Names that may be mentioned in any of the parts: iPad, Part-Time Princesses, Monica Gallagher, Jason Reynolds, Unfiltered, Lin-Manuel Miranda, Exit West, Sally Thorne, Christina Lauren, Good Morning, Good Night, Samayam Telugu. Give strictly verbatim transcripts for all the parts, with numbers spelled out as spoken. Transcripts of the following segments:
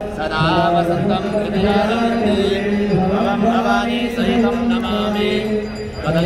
सदा वसंतं हृदयानन्दे भवं भवानी सहितं Namami Om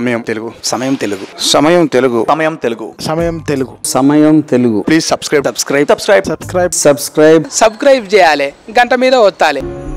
Samayam Telugu. Samayam Telugu. Samayam Telugu. Samayam Telugu. Samayam Telugu. Samayam Telugu. Please subscribe. Subscribe. Subscribe. Subscribe. Subscribe. Subscribe. Subscribe. Jayale. Ganta meeda ottale.